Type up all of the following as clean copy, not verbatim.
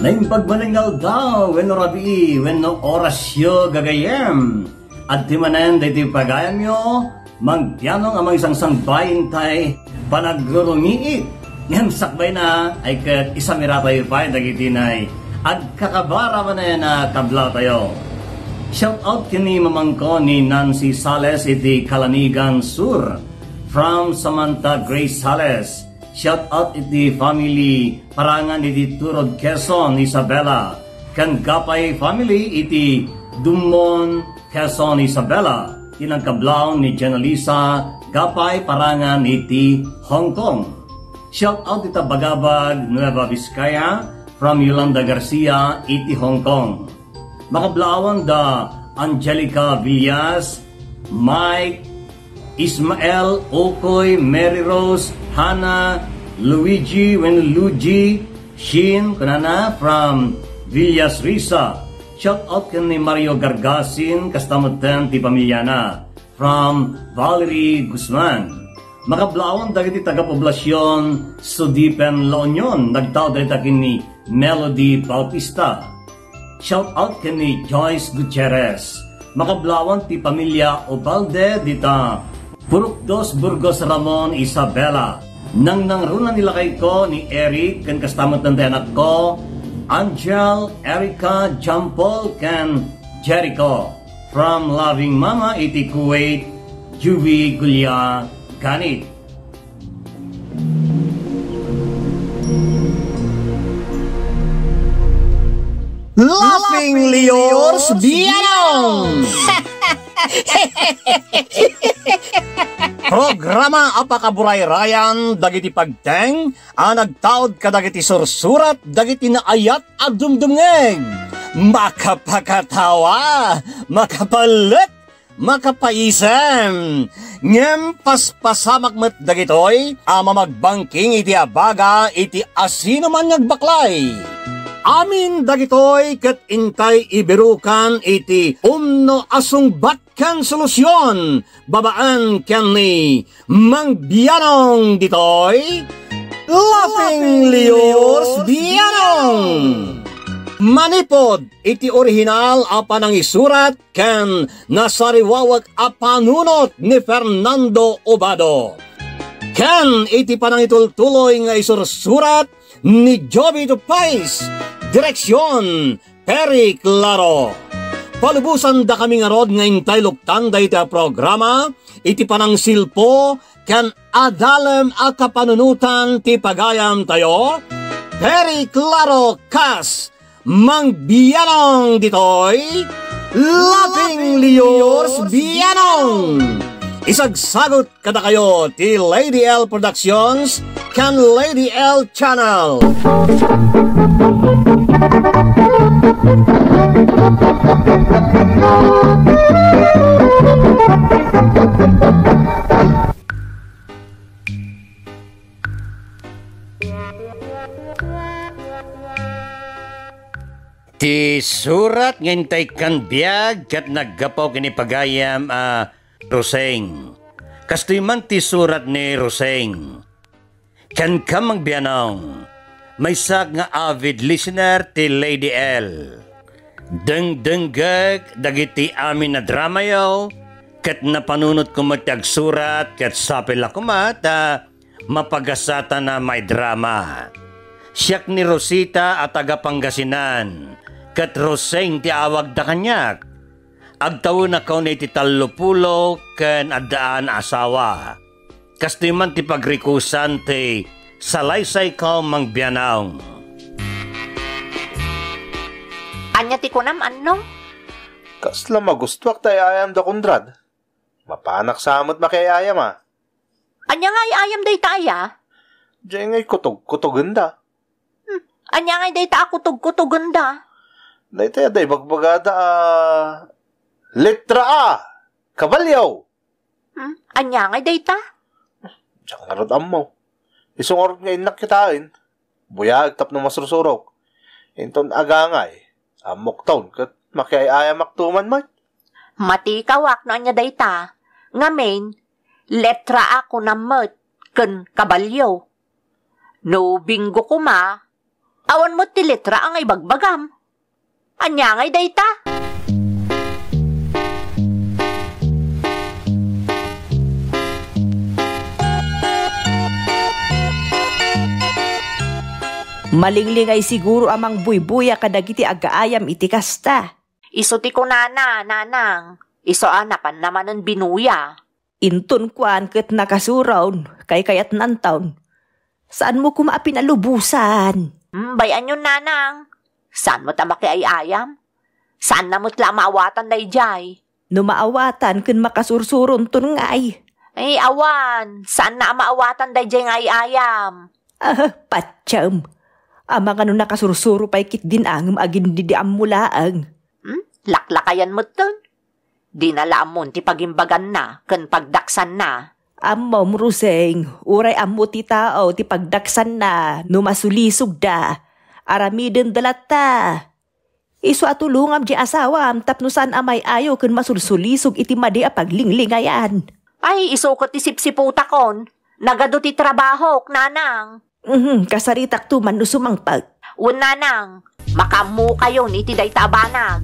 Naing pagmanangal daw, wenno rabi, wenno orasyo gagayem. At di manen, dayti pagayam yo, mangpianong amang isang sangbayin tay, panaglurungiit. Ngam sakbay na, ay kat isamira tayo pa'y dagitinay. At kakabara manen na tabla tayo. Shout out kini mamangko ni Nancy Sales iti Kalanigan Sur, from Samantha Grace Sales. Shout out iti family parangan iti Turod Quezon, Isabela. Kangkapay family iti Dumon Quezon, Isabela. Tinagkablaon ni Janalisa Gapay parangan iti Hong Kong. Shout out iti Bagabag, Nueva Vizcaya from Yolanda Garcia iti Hong Kong. Makablaon da Angelica Villas, Mike Ismael, Okoy, Mary Rose, Hannah, Luigi, Luigi, Shin, Kunana, from Villas Risa. Shout out ni Mario Gargasin, kastamutan ti pamilya na, from Valerie Guzman. Makablaon dagiti taga-poblasyon, Sudipen La Union, nagtawda ni Melody Bautista. Shout out ni Joyce Gutierrez. Makablaon ti pamilya Obalde dita Purukdos Burgos Ramon Isabela. Nang nangruna nila kay ko ni Eric ken kastamot ng anak ko Angel, Erica, John Paul ken Jericho from Loving Mama iti Kuwait, Juvie Gulia Ganit. Lovingly yours Bianong. Programa apakaburayrayan dagiti pagteng ang nagtaod ka dagiti sursurat dagiti naayat at dumdumeng makapakatawa makapalit makapaisem ngem paspasamak met dagitoy ama magbangking iti abaga iti asino man nagbaklay amin dagitoy ket intay ibirukan iti umno asungbat kan solusyon babaan kan ni Mang Bianong ditoy Laughingly Yours Bianong manipod iti orihinal apanang isurat ken nasariwawag apanunot ni Fernando Obado ken iti panang itultuloy nga isursurat ni Jovie Dupais, direksyon Perry Claro. Palubusan da kami nga rod nga intay luktan da iti programa, iti panang silpo, kan adalem a kapanunutan ti pagayam tayo, Perry Claro kas, Mang Bianong ditoy, Lovingly Yours Bianong. Isagsagot kada kayo ti Lady Elle Productions kan Lady Elle Channel. Ti surat ngintay kan biag kat naggapaw kini pagayam a Rosing, kastiman ti surat ni Rosing. Kan ka Mang Bianong, may sak nga avid listener ti Lady Elle. Deng-denggag dagiti amin na drama yo, kat napanunot kumat ti agsurat kat sapil ako mata, mapagasata na may drama. Siak ni Rosita at taga Pangasinan, kat Rosing ti awag da kanyak. Agtaw na kaw na iti talupulo ken adaan asawa. Kastiman ti pagrikusan ti salaysay kaw Mang Bianong. Anya ti kunam anno? Kasla magustuak tayo ayam da kundrad. Mapanak samot makiayam ha. Anya nga ayam day taya? Diyan nga'y kutog-kutoganda. Anya nga'y day ta kutog-kutoganda. Day taya day bagbagada Letra A, kabalyaw. Anya ngay dayta? Diyan nga rod amaw. Isong orot nga inakitain. Buyag tap na masursurok. Inton agangay. Amok taon kat makiayamamak tuman man. Matikawak na anya dayta. Ngamin, letra A ko na mat ken kabalyaw. No bingo kuma, awan mo't ti letra angay bagbagam. Anya angay dayta? Malingling ay siguro amang buybuya kadagiti agaayam iti kasta. Iso ti ko nana, nanang. Iso anapan naman ang binuya. Intun kuan ket nakasuraon, kay kayat nantaon. Saan mo kumaapin alubusan? Bayan yun, nanang. Saan mo tamaki ay ayam? Saan namot la maawatan day jay? No maawatan kun makasursuron tun ngay. Ay awan, saan na maawatan day jay ngay ayam? Ah, patsyam. Amang ano nakasursuro pa'y kitdin ang agindidiam mulaang. Laklakayan mo ton. Di na laamon ti pagimbagan na, kan pagdaksan na. Amom, Roseng, uray amo ti tao ti pagdaksan na, numasulisog da, aramiden dalata. Isu atulungam di asawam, tapnusan amay ayo kan masursulisog iti madi apaglinglingayan. Ay, iso ko ti sipsiputa kon, nagado ti trabahok, nanang. Kasaritak tuman no sumangpag. Unanang, makamu kayo ni tiday tabanag.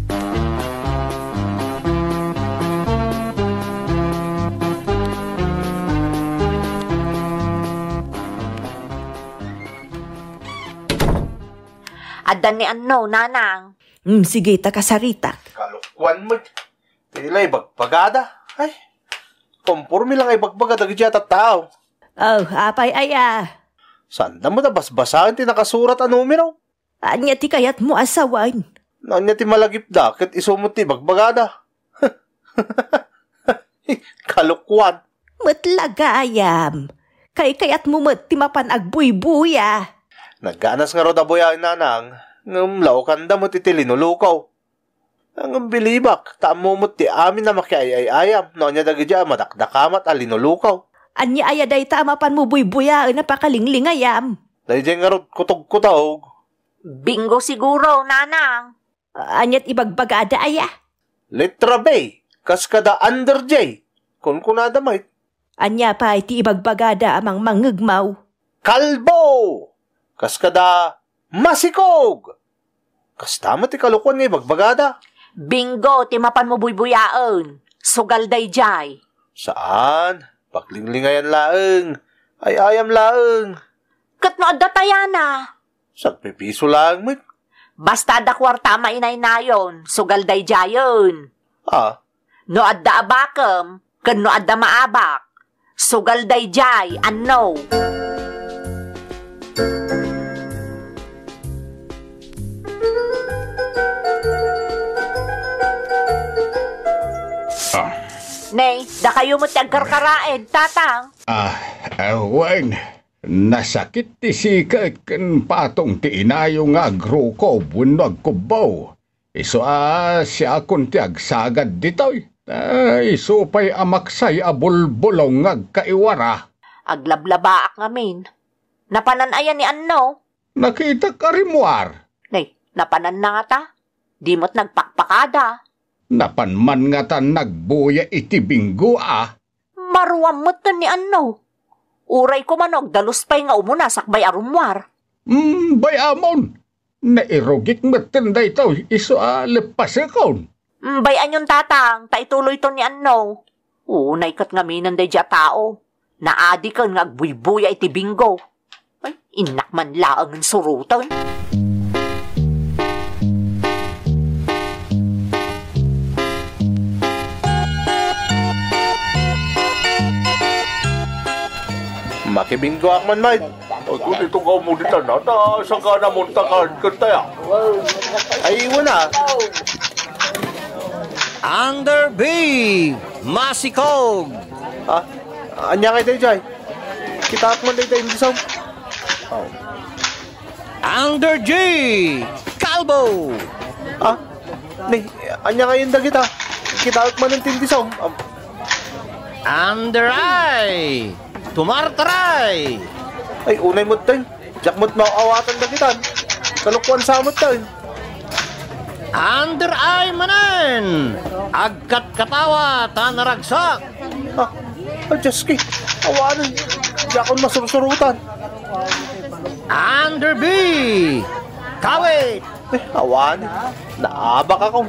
Adan ni ano, nanang. Sige, takasaritak. Kalukwan mo. Ilay bagbagada. Ay, kompormi lang ay bagbagada gijata tao. Oh, apay aya. Sanda mo na basbasahin ti nakasurat ang numero? Anya ti kayat mo asawan? Anya ti malagip da, ket isumot ti bagbagada. Kalukwan. Matlagayam. Kay kayat mo mat ti mapanagbuy-buya. Nagganas nga roda boyain nanang, ngamlaw kanda mo ti linulukaw. Ang bilibak, tamumot ti amin na makiayayayam, no anya dagidya madakdakamat alinulukaw. Anya aya day tamapan mo buy-buya ay napakalinglingayam. Day jay nga rot kutog-kutog. Bingo siguro, nanang. Anya't ibagbagada aya? Letra B, kaskada under J. Kun kunada may. Anya pa iti ibagbagada amang mangegmaw. Kalbo, kaskada masikog. Kastama ti kalukuan nga ibagbagada. Bingo, timapan mo buy-buyaan. Sugal day jay. Saan? Paglinglingayan laeng, ay ayam laeng. Kat maadda tayana. Sagpipiso laeng mo. Basta da kwarta mainay na yon, sugal day jayon. Ah? No adda abakam, kan no adda maabak. Sugal day jay, anno. Nay, da kayo mo't agkarkaraen, tatang. Awan, nasakit ti sikat ken patong ti inayo nga agro ko bunwag kubaw. Iso siya akong ti agsagad ditoy. Iso pa'y amaksay abulbulong agkaiwara. Aglablabaak ngamin. Napanan ayan ni anno. Nakita ka rimuar. Nay, napanan na nga ta. Di mo't nagpakpakada. Napanman nga ta nagbuya iti bingo ah. Maruam mo't ni anno. Uray ko manog daluspay nga umunasak bay arumwar. Bay amon. Nairugik mo't tinday to iso lepas ikon. Bay anyon tatang, taituloy to ni anno. Unay kat ngaminan day dya tao. Naadi ka ngagbuy-buya iti bingo. Ay, inakman laang surutan. Makibingo akman, mate. Kung itong kamulitan na, saan ka namunta ka tayo? Ay, wala. Under B, masikog. Anya kayo tayo, Jai? Kita akman tayo, hindi saan. Under G, kalbo. Anya kayo yung dagit, ha? Kita akman ng tindi saan. Under I, tumartaray! Ay, unay mo't tayo. Diyak mo't mauawatan dagitan. Kalukuan sa mo't tayo. Under ay manan! Agkat katawa, tanaragsak! Ay, Diyos ki. Awanan. Diyak mo't masurusurutan. Under B! Kawit! Eh, awan. Naabak ako.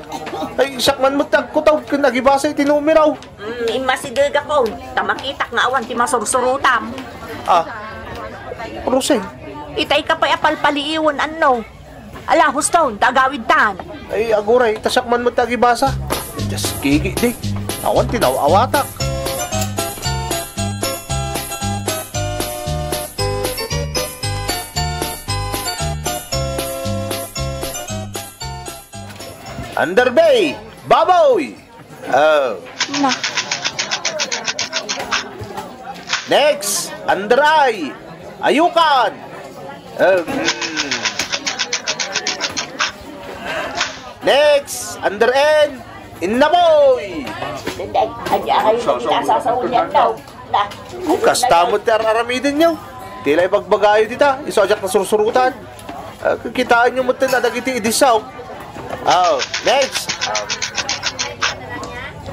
Ay, isakman mo tagkutaw. Nagibasay, tinumiraw. Imasidig ako. Tamakitak nga awan, timasursurutam. Ah, Roseng. Itay ka pa'y apalpaliiwan, ano? Ala, hustaw, tagawid tan. Ay, aguray, tasakman mo tagibasa. Diyas, kiki, di. Awan, tinaw-awatak. Underbay! Baboy! Oh. No. Next! Underay! Ayukan! Next! Underend! Innaboy! Kasta mo tayo aramidin nyo. Tila ipagbagayo dita. Isojak na sursurutan. Kikitaan nyo mo tayo nadagiti idisaw. Oh, next.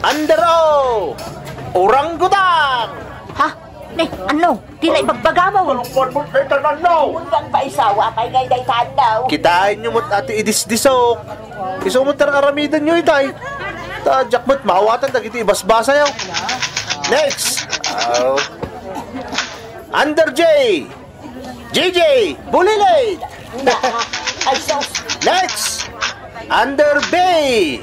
Andero! Orangutan! Ha? Ne, ano? Tila ibagbaga mo. Tulungan mo kay Tananaw. Tulungan pa isawa kay Gayday Tananaw. Kitain nyo mo't ati idis-disok. Iso mo't tararamidan nyo itay. Tadyak mo't mahawatan tagiti ibasbasa yaw. Next. Oh. Under J. JJ! Bulilid! Next. Under Bay!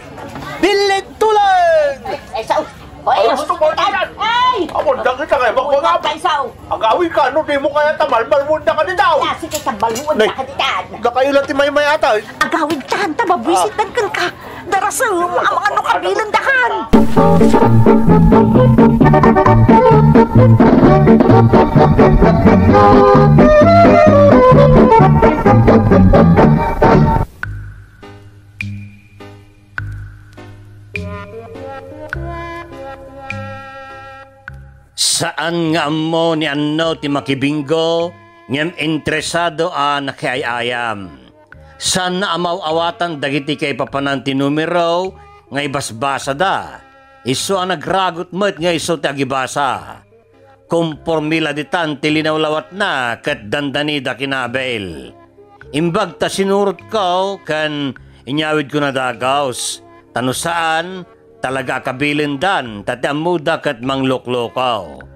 Bilit tulad! Ay, saw! Ay, gusto ko na! Ay! Amon na kita kayo, magpagap! Ang awi ka, no, di mo kaya tamalbalmon na ka din daw! Kasi kayo tamalbalmon na ka din daw! Gakayo lang timay-may ata! Agawin ka, tamabwisit ng ka! Darasal mo ang ano ka bilandahan! Saan nga mo ni ano ti makibingo ngem interesado na kiayayam. Saan na amaw-awatan dagiti kay papanan ti numero nga ibasbasa da. Iso ang nagragot mo't nga iso ti agibasa. Kumpormila ditan ti linawlawat na kat dandanida kinabel. Imbag ta sinurot ko kan inyawid ko na dagaos. Tano saan? Talaga kabilindan, tatiamuda kat mangloklokaw.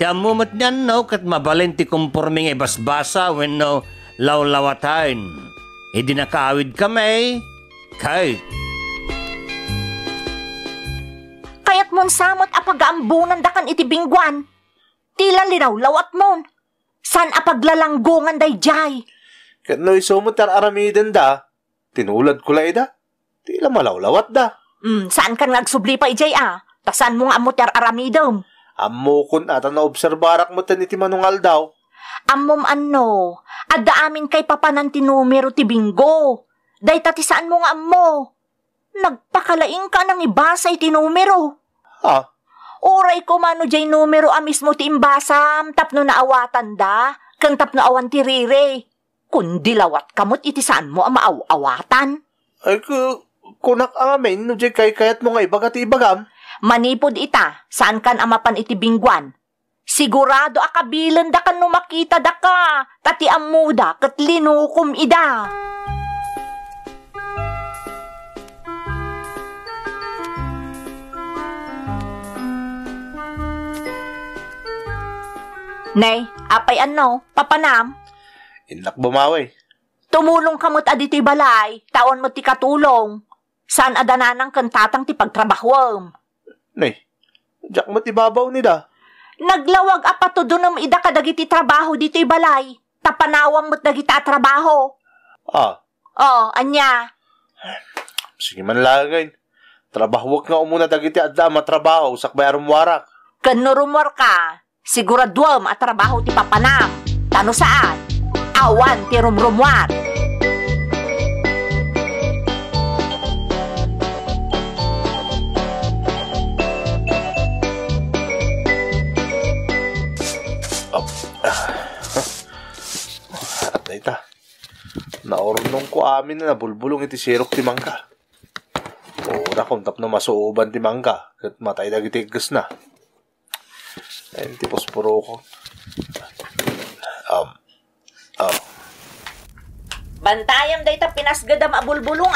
Tiamumot niyan no, kat mabalenti kumporming ibasbasa when no lawlawatain. Hindi nakaawid kami, kahit. Kaya't mon samot apagaambunan dakan itibingguan. Tila liraw lawat mon. San apaglalanggungan day jay. Kano'y sumot aramiden da, tinulad kulay da, tila malawlawat da. Saan ka nagsubli pa, Ijay, ah? Tasan mo nga amuter aramidom? Amukon ata naobserbarak mo taniti manungal daw. Amom ano, ada amin kay papanan tinumero ti Bingo. Day tati saan mo nga amo? Nagpakalaing ka ng ibasay tinumero. Ha? Uray ko mano, Jay, numero amis mo ti imbasam, tapno na awatan da, kang tapno awan ti rire. Kundi lawat kamot iti saan mo ang maaw-awatan. Ay ko... Kunak amin, no jay kayat mo nga ibagat ibagam. Manipod ita, saan kan amapan iti bingguan? Sigurado akabilan da kan numakita da ka, tati amuda kat linukum ida. Nay, apay ano, papanam? Inlak bumaway. Tumulong kamot aditi balay, taon mo ti katulong. Saan adananang kantatang ti pagtrabahwam? Nay, jak mo ti babaw nida. Naglawag apato dunam ida kadagiti trabaho dito ibalay. Tapanawam mo't dagita trabaho. Ah? Oo, anya. Sige man langin. Trabahwak nga umuna dagiti adda matrabaho sakbay arumwarak. Kanurumwar ka, siguradwam at trabaho ti papanam. Tano saan? Awan ti rumrumwar. Naorunong ko amin na nabulbulong iti sirok ti mangka. Ora kung tapno masuuban ti mangka, kat matay dagitigas na. Ayun, tipos puro ko. Bantayam dayta pinasgadam abulbulong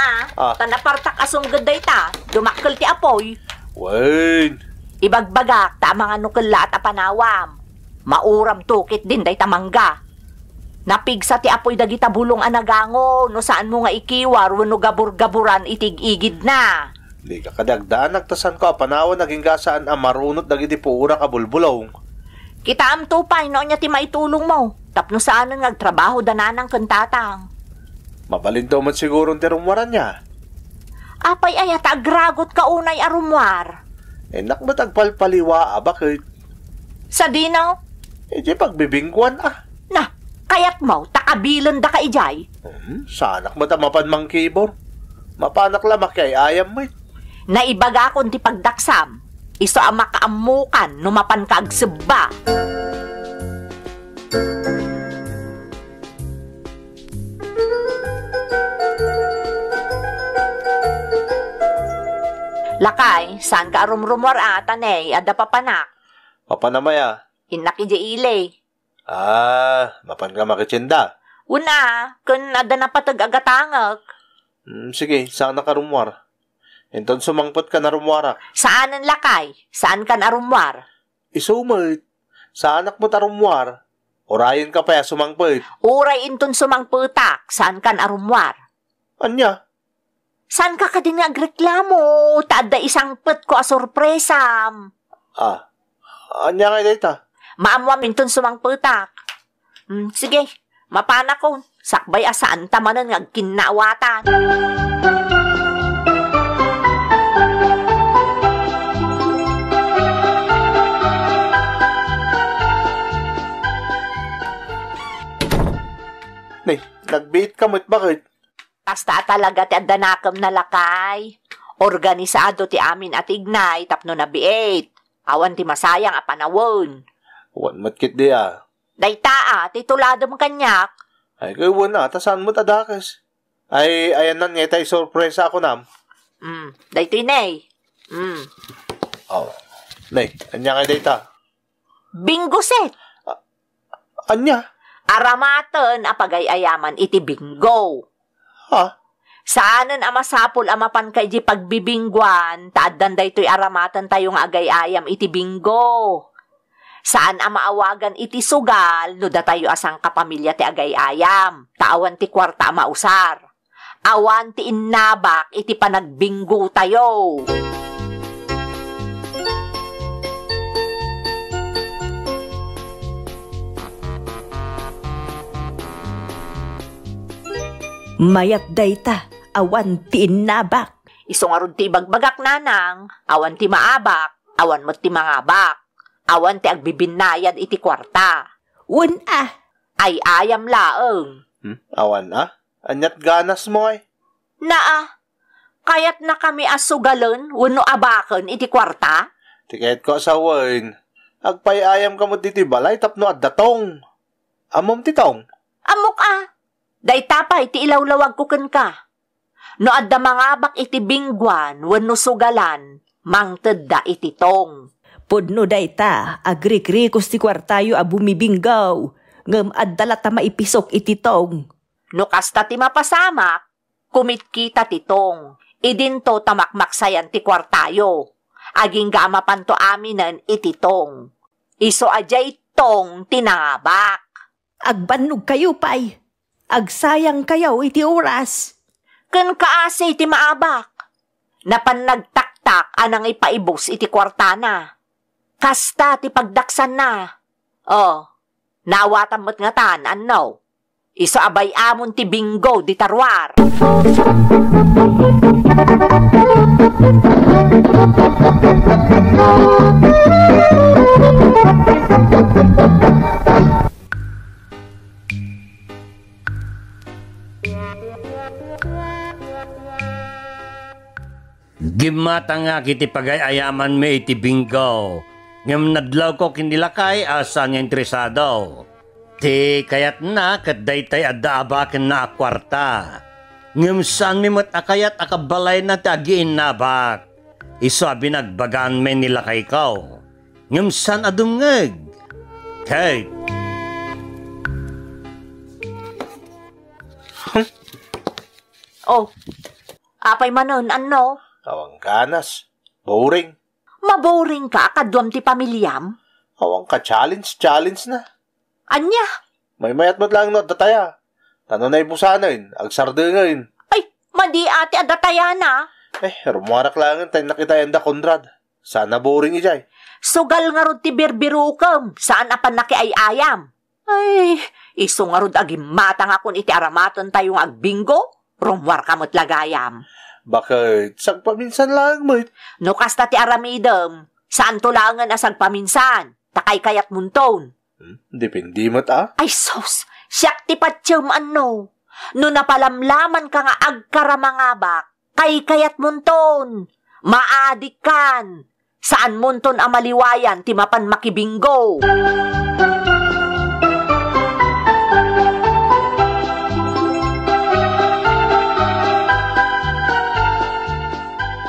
tanapartak asong gadayta dumakkel ti apoy. Wain. Ibagbagak ta mga nukela at apanawam. Mauram tukit din dayta mangga. Napigsa ti apoy dagita bulong anagango no saan mo nga ikiwar wenno gabur-gaburan itig-igid na. Di ka kadagdaan nagtasan ko apanawan naging gasaan amarunot dagiti puura ka bulbulong. Kita am tupay no nya ti maitulong mo. Tapno saan nga nagtrabaho dananang kentatang. Mabalinto man siguro ang terumwaran niya. Apay ayata agragot ka unay arumwar. Enak ba't agpalpaliwa bakit? Sa dinaw? E di pagbibingguan Na, kaya't mo, takabilan da ka ijay. Sanak ba't ang mapanmang kibor? Mapanak lamak kay ayam mo eh. Naibaga akong ti pagdaksam. Iso ang makaamukan numapan ka agseba. Lakay, saan ka rumrumor tanay, ada papanak? Papanamaya? Hinaki di ilay. Mapan ka makitsinda? Una, kun ada napatag agatangag. Sige, saan ka rumwar? Enton sumangpot ka na rumwara. Saan ang lakay? Saan ka na rumwar? Isumit. Saan ak mo ta rumwar? Orayin ka pa sumangpot. Uray inton sumangpotak. Saan ka na rumwar? Anya? San ka din nagreklamo? Taada isang pet ko a sorpresam. Anya nga dito? Maamuam inton sumang putak. Sige, mapana ko. Sakbay asaan tamanan nga kinawatan. Nay, nagbihit ka mo't bakit? Basta talaga ti adanakam na lakay. Organisado ti amin at ignay tapno na biet. Awan ti masayang apanawon. Wan matkit di Dayta titulado mo kanyak. Ay kay wan tasan mo tadakas. Ay ayan nan nga tay sorpresa ako nam. Daytoy nay. Nay, anya kay dayta? Bingo set. Anya? Aramaten apagayayaman iti bingo. Saanan amasapol amapan kay di pagbibingguan taadan daytoy aramatan tayong agay-ayam iti bingo. Saan amaawagan iti sugal no da tayo asang kapamilya ti agay-ayam taawan ti kwarta mausar. Awan ti innabak iti panagbinggo tayo. Mayat dayta, awan ti inabak. Isong arun ti bagbagak nanang, awan ti maabak, awan mo ti mangabak, awan ti agbibinayad iti kwarta. Un ay ayam laeng. Awan anyat ganas mo ay? Kayat na kami asugalon, wano abaken iti kwarta? Tiket ko asawan, agpayayam kamot iti balay tapno at datong. Amom titong? Amok Daytapay iti ilawlawag kuken ka. No adda mangabak iti bingguan wenno sugalan, mangtedda iti tong. Pudno dayta, agrikrikos ti kwartayo a bumibinggaw, ngem adda lata maipisok iti tong. No kasta ti mapasamak, kumitkita ti tong. Idinto tamakmaksayan ti kwartayo. Aging gaamapanto aminan iti tong. Iso ajay tong tinangabak. Agbannog kayo pay. Agsayang kayaw iti oras. Ken kaasay iti maabak. Napan nagtaktak anang ipaibos iti kwartana. Kasta ti pagdaksan na. Naawatan mo't nga taan, annaw. Iso abay amon ti bingo di tarwar. Gimata nga kiti pagayayaman me iti bingo. Ngam nadlaw ko kinilakay asa nga interesado. Ti kayat na kat daytay adda abaken na akwarta. Ngam saan mi mat akayat akabalay na ti agiin na abak. Iso a binagbagaan me nilakay ko. Ngam saan adungeg. Kay. Oh, apay manon, ano? Awang kanas. Boring. Maboring ka, kaduam ti pamilyam. Awang ka, challenge na. Anya? May at lang no, dataya. Tano na ibusanain, agsardinain. Ay, madi ate, adataya na. Eh, rumuarak langin, tayo nakita yanda, Conrad. Sana boring ijay. Sugal nga rod ti birbirukam, saan apan nakiayayam? Ay, iso nga rod agimatang akong iti aramaton tayong agbingo. Rumwar kamot lagayam. Bakit? Sagpaminsan lang, mate. No, kasta ti aramidam. Saan to langan asag paminsan? Takay kayat munton. Depende mat, ah? Ay, sos! Siyak ti patsum, ano? No, napalamlaman ka nga agkaramangabak. Kay kayat munton. Maadikan. Saan munton amaliwayan ti mapan makibingo?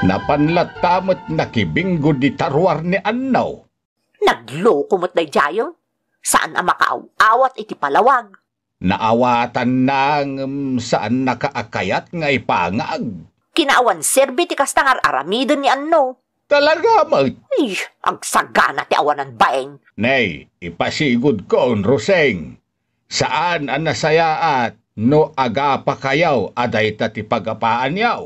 Napanlat tamot na kibinggo di tarwar ni Annaw. Nagloko mo't na jayon. Saan ang makaaw-awat iti palawag? Naawatan nang saan nakaakayat nga ipangag. Kinaawan serbi ti kastangar aramidon ni Annaw. Talaga, mag... Ay, agsagana ti awanan baeng. Nay, ipasigod ko, Roseng. Saan ang nasayaat no agapa kayaw aday tatipagapaan yaw?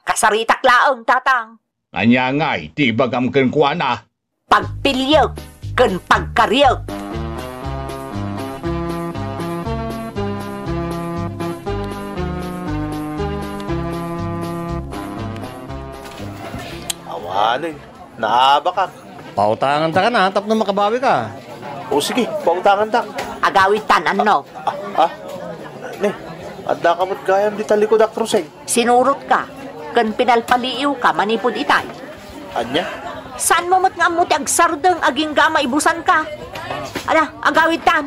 Kasarita klaong, tatang. Anya nga'y tibag ang kenkwana. Pagpilyog, ken pagkaryog. Awanin, naaba ka. Pautangan ta ka na, tap na makabawi ka. O sige, pautangan ta. Agawitan, ano? Ne, adda ka mo't gayam di talikod ak Roseng. Sinurot ka. Kan pinalpaliiw ka, manipod itay. Anya? Saan mo mo't nga mo ti agsardang aging gama ibusan ka? Ala, agawitan.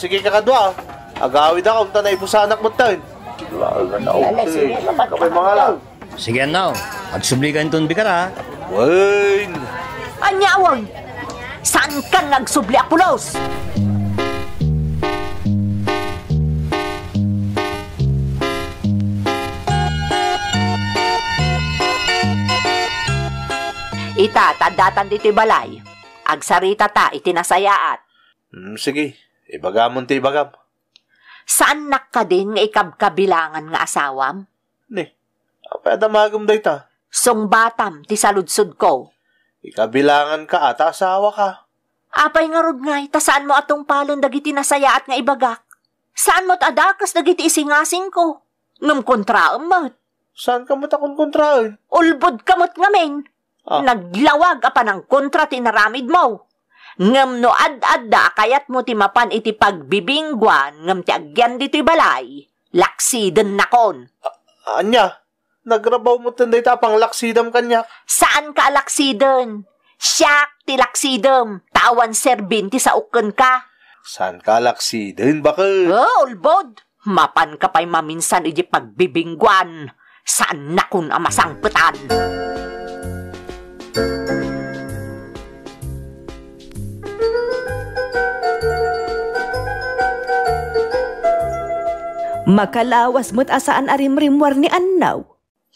Sige kakadwa. Agawid ako, unta na ibusanak mo't tayo. Kamay mga lang. Sige now, agsublikan itong bikara. Wain. Anya, awag. Saan ka nagsubli apulos? Ita, tandatan dito'y balay. Agsarita ta, itinasayaat. Sige, ibagamon ti ibagam. Saan nakka din nga ikabkabilangan nga asawam? Ne, apadamagam day ta. Sungbatam, ti saludsud ko. Ikabilangan ka at asawa ka. Apay nga rod ngay, ta saan mo atong palon dagiti nasayaat nga ibagak? Saan mo't adakas dagiti isingasing ko? Nung kontraon mo't. Saan ka mo't akong kontraon? Ulbod ka mo't ngamin. Ah. Naglawag apa ng kontra tinaramid mo. Ngam no ad-adda kayat mo timapan iti pagbibingguan ngam ti agyan dito'y balay. Laksidan na kon. Anya, nagrabaw mo tanday tapang laksidam kanya. Saan ka laksidan? Siyak ti laksidam. Tawan serbinti sa ukon ka. Saan ka laksidan bakal? Oh, ulbod. Mapan ka pa'y maminsan iti pagbibingguan. Saan na kon amasangpetan? Makalawas mo't asaan arimrimwar ni Annaw.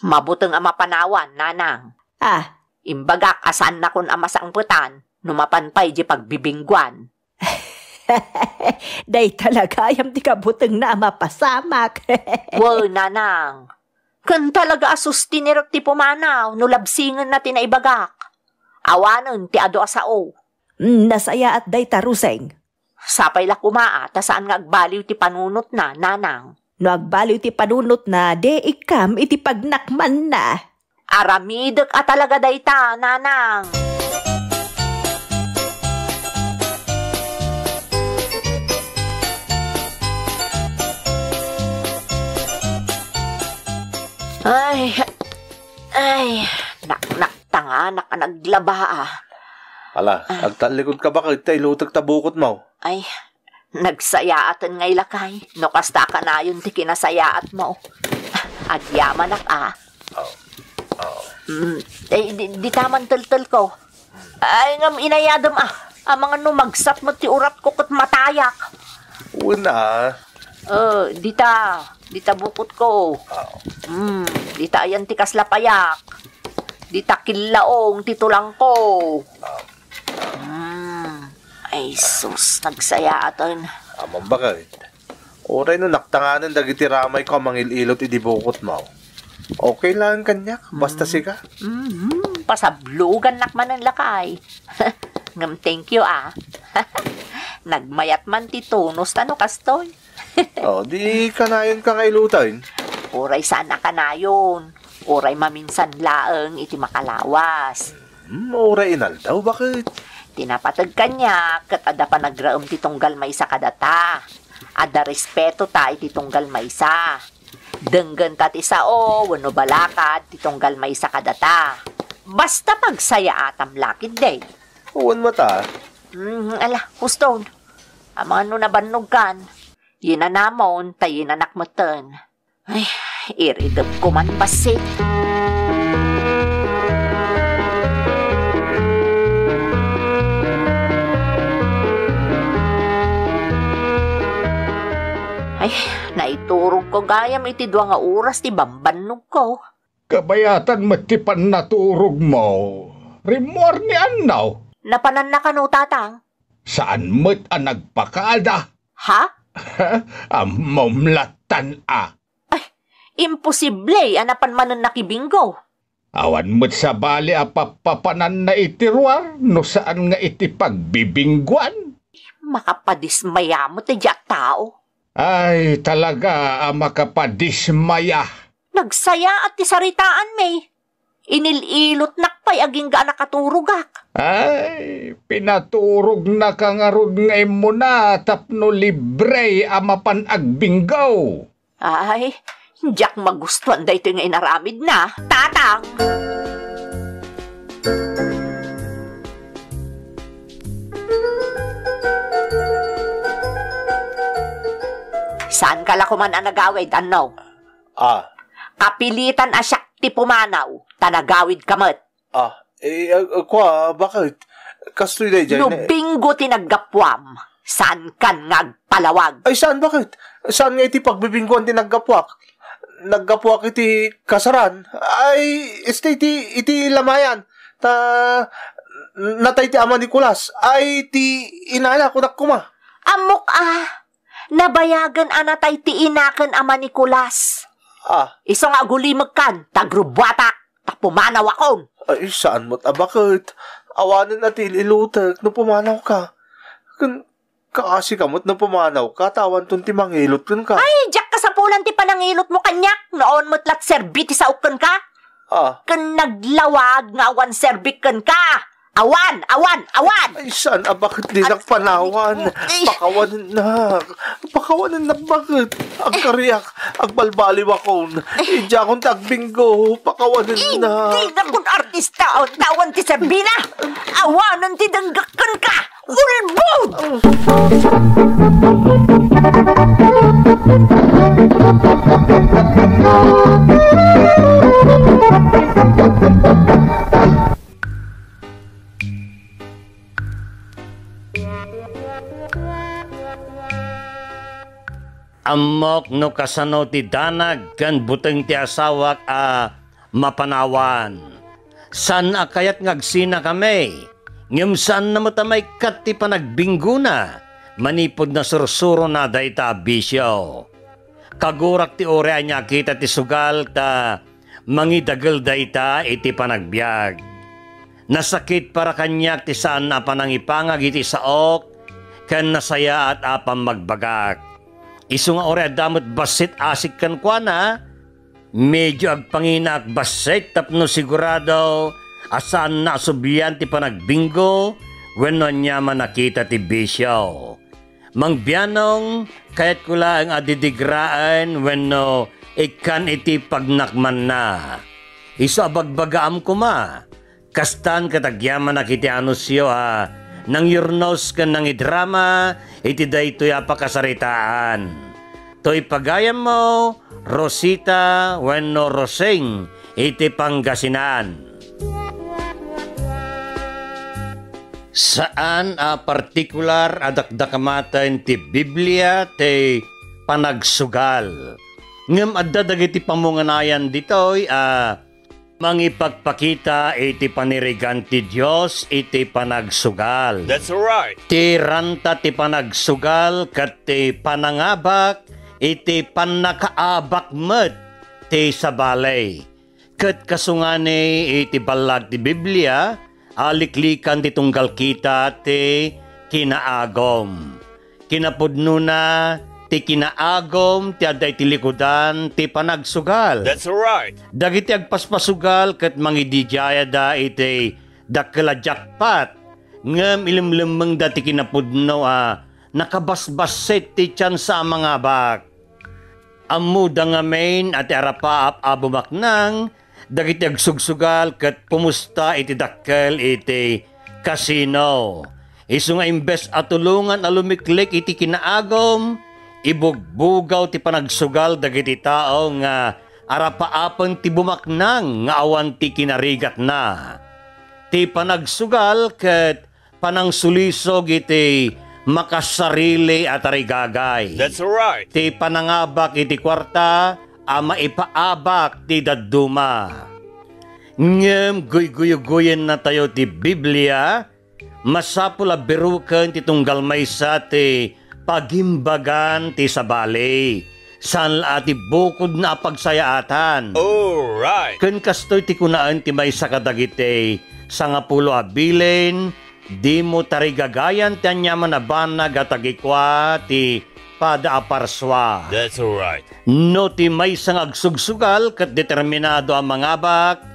Mabuteng ama panawan, nanang. Ah. Imbagak asaan na kon amasangputan, numapanpay di pagbibingguan. Day talaga, yam di kabuteng na ama pasamak. Wow, nanang. Kan talaga asus tinirok ti pumanaw, nulabsingan natin na ibagak. Awanon ti ado asao. Nasaya at day taruseng. Sapay la kumaa, ta saan nga agbaliw ti panunot na, nanang. No agbaliw ti panunot na, de ikam iti pagnakman na. Aramidek a talaga dayta, nanang. Ay, naknaktanga, naglaba ah. Ala, agtalikod ka ba kahit ilutag tabukot mo? Ay, nagsayaatan ngay lakay. No, kasta ka na yun ti kinasayaat mo. Agyamanak ah. Di taman tultul ko. Ay, ngam inayadam ah. Ang mga numagsat mo ti urat ko kat matayak. Una. Dita, Dita bukot ko. Dita ayan tikas lapayak. Dita kilaong titulang ko. Ay sus, nagsaya aton. Amang bagay. Oray no naktanganan dagiti ramay ko mangililot idi bukot mo. Okay lang kanyak, basta siga. Pasablugan nakman ang lakay. Ngam thank you ah. Nagmayat man titunos tano kastoy. O, di kanayon ka nga ilutain. Oray sana kanayon. Oray maminsan laeng iti makalawas. Oray inal daw, bakit? Tinapatag kanya kat ada pa nagraom titunggal maysa kadata. Ada respeto ta ititunggal maysa. Denggan tat isao, wano balakad titunggal maysa kadata. Basta pagsaya atam lakid day. Uwan mata. Ala, huston. Amano na bannog kan. Yina namon, tayo na nakmutan. Ay, iridab ko man basit. Ay, naiturog ko gayam itidwa nga oras ti bambannog ko. Kabayatan matipan naturog mo. Rimor ni annaw. Napanan na ka no, tatang? Saan mo't ang nagpakaada? Ha? Amomlatan a. Ay, imposible, anapan manan nakibinggo. Awan mo't sa bali apapapanan na itiruar, no saan nga itipagbibingguan? Makapadismaya mo tadya tao. Ay, talaga, makapadismaya. Nagsaya at isaritaan, may. Inililot nakpay aging ga nakaturugak. Ay, pinaturog na kangarod ngay mo na tapno libre amapan agbinggaw. Ay, diak magustuhan da ito ngay naramid na, tatang. Saan ka lakuman ang nagawid, ano? Kapilitan asyak ti pumanaw, tanagawid kamat. Kwa, bakit? Kastoy day dyan. Nubinggo tinaggapwam, saan kan ngagpalawag? Ay, saan bakit? Saan nga iti pagbibingguan tinaggapwak? Naggapwak iti kasaran? Ay, este iti lamayan. Natay ti ama ni Kulas. Ay, ti inala ko nakuma. Amok ah, nabayagan anatay ti inakan ama ni Kulas. Isang agulimag kan, tagrubwatak, tapumanaw akong. Ay, saan mo't abakit? Awanan at ililutag na pumanaw ka. Kaasi kamot na pumanaw ka, tawan ton ti mangilot kun ka. Ay, diak kasapulan ti panangilot mo kanyak, noon mo't lat serbiti sa ukan ka. Kan naglawag nga awan serbik kan ka. Awan! Awan! Awan! Ay, saan? Bakit din ang panawan? Pakawanan na. Pakawanan na bakit? Ang kariyak, ang balbaliw akong. Hindi akong tagbinggo. Pakawanan na. Hindi na kong artista. Tawan ti Sabina. Awanan ti danggakan ka. Ulbod! Amok no kasano ti danag kan buteng ti asawak a mapanawan. San akayat ngagsina kami? Ngem saan na matamay kat ti panagbinggo na? Manipod na sursuro na dayta bisyo. Kagurak ti orea nya kita ti sugal ta mangidagal dayta iti panagbiag. Nasakit para kanyak ti saan na panangipangag iti saok kan nasaya at apam magbagak. Isu nga ore adamot basit asik kan kuana, medyo agpangina at basit tapno sigurado asan na subiyan ti panagbinggo wenno nya man nakita ti bisyo. Mang Bianong kayat ko lang adidigraan wenno ikan iti pagnakman na. Isu abagbagaam kuma, kastan katagyaman nakiti anusyo ha. Nang yurnos kan nang idrama, iti daytoy apakasaritaan. Toy pagayam mo, Rosita wenno Rosing, iti Pangasinan. Saan a partikular adakdakamaten ti Biblia ti panagsugal? Ngam adda dagiti pamunganayan ditoy mangipagpakita iti panirigan ti Dios iti panagsugal. That's right. Ti ranta ti panagsugal ket ti panangabak iti panakaabak met ti sabalay. Ket kasungani iti balag ti Biblia aliklikan ti tunggal kita ti kinaagom. Kinapudnuna ti kinaagom ti aday ti likudan ti panagsugal. That's right. Dagiti agpaspasugal ket mangidijayada iti dakla jackpot ngem ilimlemmeng dati kinapudno nakabasbaset ti tyansa mga bak. Ammo dangamen at arapa abumaknang dagiti agsugsugal ket pumusta iti dakkel iti casino. Isu nga imbes atulungan alumiklik iti kinaagom ibugbugaw ti panagsugal dagiti tao nga arapaapan ti bumaknang nga awan ti kinarigat na. Ti panagsugal ket panangsulisog iti makasarili at arigagay. That's right. Ti panangabak iti kwarta a maipaabak ti dadduma. Ngem guy-guy-guyen na tayo ti Biblia masapula beruken ti tunggal maysa ti pagimbagan ti sabali sanla ati bukod na pagsayaatan. Alright. Ken kastoy ti kunaan ti maysa kadagiti sangapulo abilin di mo tarigagayan ti anyaman na banag at agikwa ti padaaparswa. That's alright. No ti maysa nga agsugsugal ket determinado ang mangabak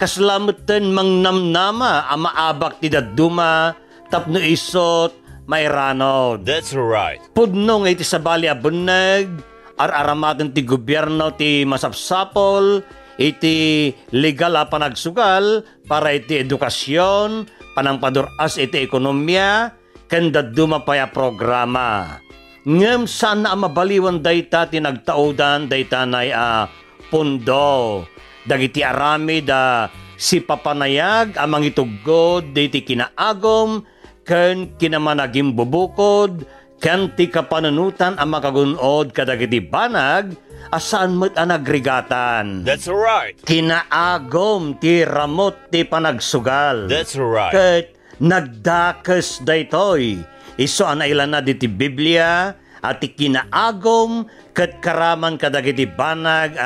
kaslametten mangnamnama ang maabak ti dadduma tapno isot mayranod. That's right. Pudnong iti sabali abuneg, ar-aramaten ti gobyerno ti masapsapol, iti legal a panagsugal para iti edukasyon, panangpaduras iti ekonomiya, kanda dumapaya programa. Ngem saan na mabaliwan dayta ti nagtaodan dayta nay pundo. Dagiti arami da si papanayag amang itugod dayti kinaagom, ken kinamanagim bubukod, ken ti kapanunutan ang makagunod kadagiti banag, asaan met ang nagrigatan. That's right. Kinaagom ti ramot ti panagsugal. That's right. Ket nagdakes daytoy. Iso ang nailana diti Biblia, at ti kinaagom, ket karaman kadagiti banag,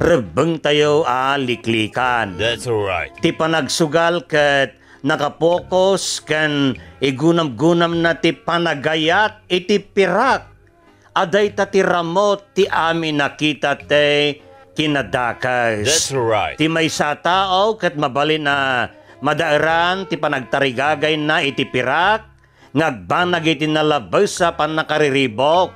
rebeng tayo liklikan. That's right. Ti panagsugal ket nakapokus ken igunam-gunam na ti panagayat iti pirak aday ta ti ramot ti amin nakita te kinadakas. That's right. Ti maysa tao ket mabali na madaeran ti panagtarigagay na iti pirak ngagbanag iti nalabes sa panakariribok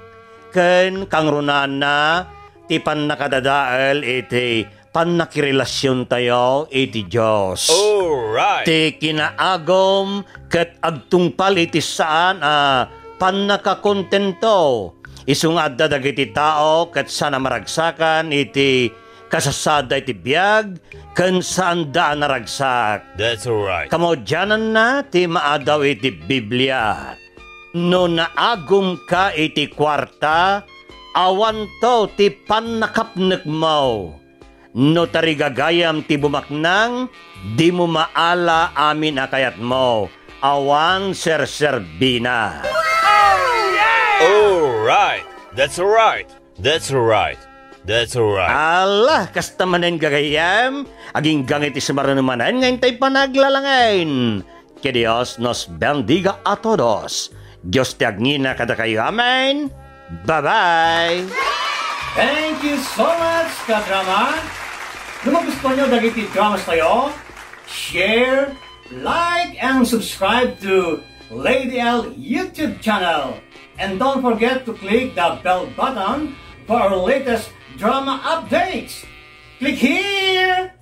ken kangrunana ti panakadadael iti pannakirelasyon tayo iti Diyos. Alright. Ti kinaagom ket agtungpal iti saan pannakakontento. Isungad da dagiti tao ket sana maragsakan iti kasasada iti biag ken saan da naragsak. That's right. Kamodyanan na ti maadaw iti Biblia. No naagom ka iti kwarta awan to ti pannakapnek mo. No tarigagayam ti bumaknang, di mo maala amin akayat mo. Awang serserbina. Oh, yeah! Alright. That's right. That's right. That's right. Allah, kastamanin gagayam, aging gangit ismaranamanan, ngayon tayo panaglalangain. Que Dios nos bendiga a todos. Diyos tiagnina kada kayo. Amen. Bye-bye. Thank you so much, kadraman. Kung gusto nyo dagiti dramas tayo, share, like, and subscribe to Lady Elle YouTube channel. And don't forget to click the bell button for our latest drama updates. Click here!